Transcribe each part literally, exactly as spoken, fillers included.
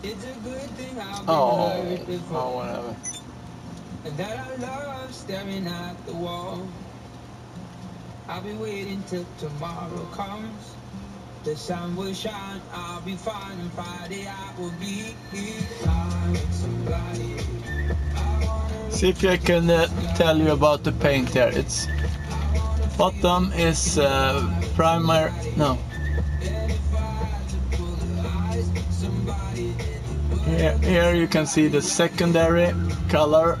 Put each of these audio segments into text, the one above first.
It's a good thing I'll be oh, with oh, whatever. That I love staring at the wall. I'll be waiting till tomorrow comes. The sun will shine, I'll be fine, and Friday I will be fine with somebody. See if I can uh, tell you about the paint here. It's bottom is uh, primer, no. Here, here you can see the secondary color,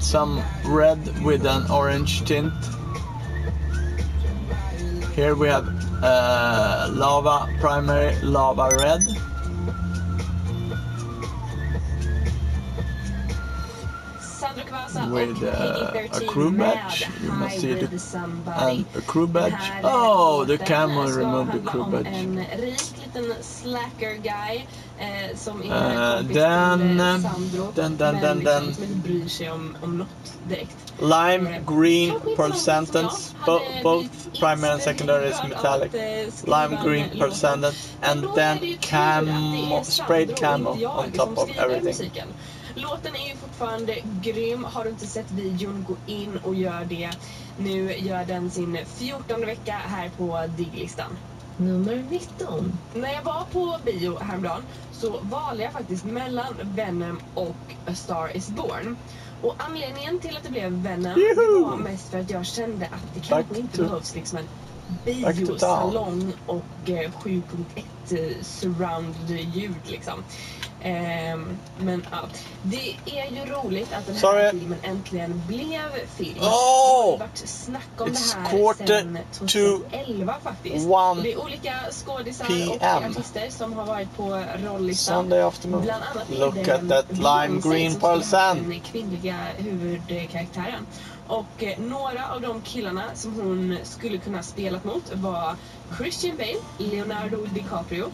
some red with an orange tint. Here we have uh, lava primary, lava red. With uh, a crew badge, you must see it, and a crew badge. Oh, the camera removed the crew badge. Slacker guy eh, som är uh, den, den, den, den, den, den. Bryr sig om, om något direkt. Lime green percentage, bo both primary and secondary is metallic. Lime green percentage and then camo, sprayed camo on top of everything. Låten är ju fortfarande grym. Har du inte sett videon, gå in och gör det. Nu gör den sin fjortonde vecka här på Diglistan. Nummer nitton. När jag var på bio häromdagen så valde jag faktiskt mellan Venom och A Star Is Born. Och anledningen till att det blev Venom var mest för att jag kände att det kanske inte behövs liksom en biosalong och sju punkt ett surround-ljud liksom. Um, men ja, uh, det är ju roligt att den här Sorry. filmen äntligen blev film. Oh! Snack om It's det här quarter to tjugoelva faktiskt. Och det är olika skådisar och artister som har varit på rollistan. Sunday afternoon. Bland annat Look at that lime green pulsen. Den kvinnliga huvudkaraktären. Och eh, några av de killarna som hon skulle kunna spelat mot var Christian Bale, Leonardo DiCaprio,